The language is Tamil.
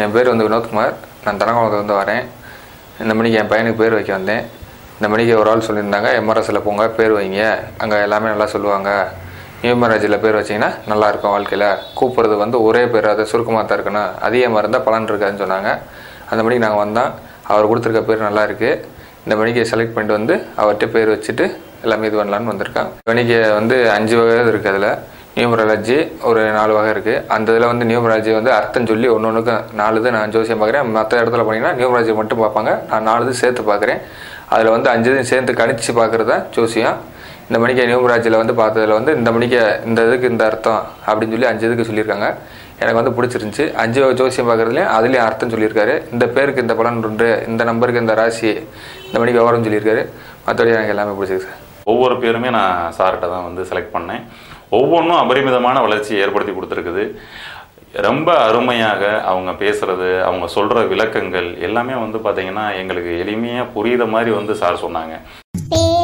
என் பேர் வந்து வினோத்குமார். நான் தரங்கோணத்தில் வந்து வரேன். இந்த மணிக்கு என் பையனுக்கு பேர் வைக்க வந்தேன். இந்த மணிக்கு ஒரு ஆள் சொல்லியிருந்தாங்க, எம்ஆர்எஸ்சில் போங்க, பேர் வைங்க, அங்கே எல்லாமே நல்லா சொல்லுவாங்க, நியூமராஜியில் பேர் வச்சிங்கன்னா நல்லாயிருக்கும், வாழ்க்கையில் கூப்பிட்றது வந்து ஒரே பேர், அதை சுருக்கமாக தான் இருக்கணும், அதிகமாக இருந்தால் பலன் இருக்காதுன்னு சொன்னாங்க. அந்த மணிக்கு நாங்கள் வந்தோம். அவர் கொடுத்துருக்க பேர் நல்லா இருக்குது. இந்த மணிக்கு செலக்ட் பண்ணிட்டு வந்து அவர்கிட்ட பேர் வச்சுட்டு எல்லாமே இது பண்ணலான்னு வந்திருக்காங்க. மணிக்கு வந்து 5 வகை இருக்குது. அதில் நியூமராலஜி ஒரு 4 வகை இருக்குது. அந்த இதில் வந்து நியூமராலஜி வந்து அர்த்தம் சொல்லி ஒன்று ஒன்றுக்கு 4 இது நான் ஜோசியம் பார்க்குறேன். மற்ற இடத்துல போனீங்கன்னா நியூமராலஜி மட்டும் பார்ப்பாங்க. நான் 4 இது சேர்த்து பார்க்குறேன். அதில் வந்து 5 இது சேர்த்து கணிச்சு பார்க்குறதா ஜோசியம். இந்த மணிக்கு நியூமராஜியில் வந்து பார்த்ததில் வந்து இந்த மணிக்கு இந்த இதுக்கு இந்த அர்த்தம் அப்படின்னு சொல்லி 5 இதுக்கு சொல்லியிருக்காங்க. எனக்கு வந்து பிடிச்சிருந்துச்சி. 5 ஜோசியம் பார்க்குறதுலேயும் அதுலேயும் அர்த்தம் சொல்லியிருக்காரு. இந்த பேருக்கு இந்த பலன் உண்டு, இந்த நம்பருக்கு இந்த ராசி, இந்த மணிக்கு விவரம் சொல்லியிருக்காரு. மற்றபடி எனக்கு எல்லாமே பிடிச்சிருக்கு சார். ஒவ்வொரு பேருமே நான் சார்கிட்ட தான் வந்து செலக்ட் பண்ணேன். ஒவ்வொன்றும் அபரிமிதமான வளர்ச்சியை ஏற்படுத்தி கொடுத்துருக்குது. ரொம்ப அருமையாக அவங்க பேசுகிறது, அவங்க சொல்கிற விளக்கங்கள் எல்லாமே வந்து பார்த்திங்கன்னா எங்களுக்கு எளிமையாக புரிகிற மாதிரி வந்து சார் சொன்னாங்க.